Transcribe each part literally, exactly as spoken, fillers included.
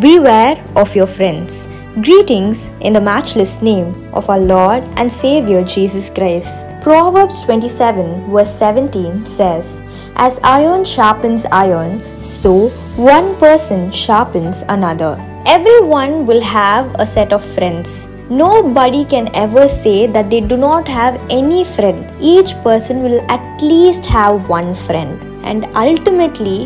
Beware of your friends. Greetings in the matchless name of our Lord and Savior Jesus Christ. Proverbs twenty-seven verse seventeen says, "As iron sharpens iron, so one person sharpens another." Everyone will have a set of friends. Nobody can ever say that they do not have any friend. Each person will at least have one friend. And ultimately,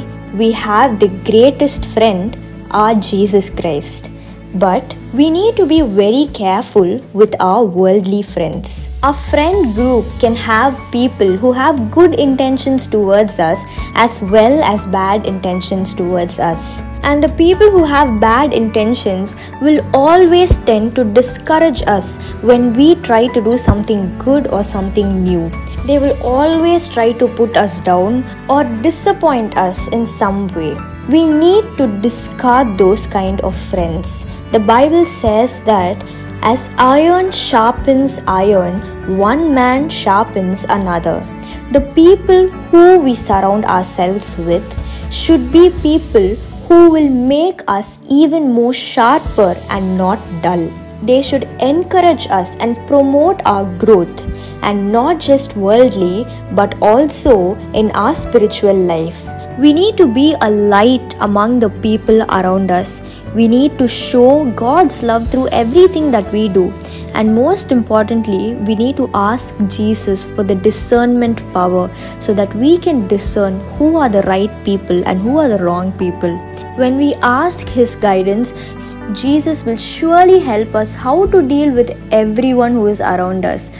we have the greatest friend, our Jesus Christ. But we need to be very careful with our worldly friends. Our friend group can have people who have good intentions towards us as well as bad intentions towards us. And the people who have bad intentions will always tend to discourage us when we try to do something good or something new. They will always try to put us down or disappoint us in some way. We need to discard those kind of friends. The Bible says that as iron sharpens iron, one man sharpens another. The people who we surround ourselves with should be people who will make us even more sharper and not dull. They should encourage us and promote our growth, and not just worldly but also in our spiritual life. We need to be a light among the people around us. We need to show God's love through everything that we do. And most importantly, we need to ask Jesus for the discernment power so that we can discern who are the right people and who are the wrong people. When we ask His guidance, Jesus will surely help us how to deal with everyone who is around us.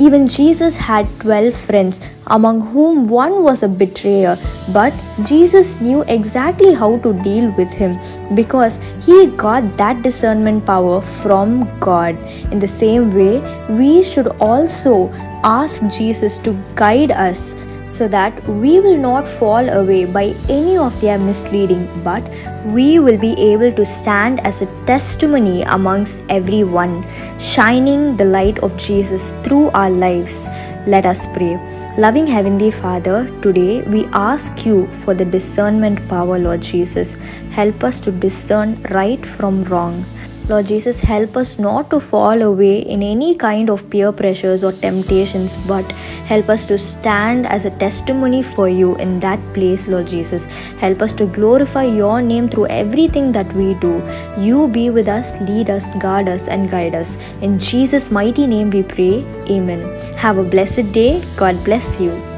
Even Jesus had twelve friends, among whom one was a betrayer, but Jesus knew exactly how to deal with him because he got that discernment power from God. In the same way, we should also ask Jesus to guide us so that we will not fall away by any of their misleading, but we will be able to stand as a testimony amongst everyone, shining the light of Jesus through our lives. Let us pray. Loving Heavenly Father, today we ask you for the discernment power, Lord Jesus. Help us to discern right from wrong. Lord Jesus, help us not to fall away in any kind of peer pressures or temptations, but help us to stand as a testimony for you in that place, Lord Jesus. Help us to glorify your name through everything that we do. You be with us, lead us, guard us, and guide us. In Jesus' mighty name we pray. Amen. Have a blessed day. God bless you.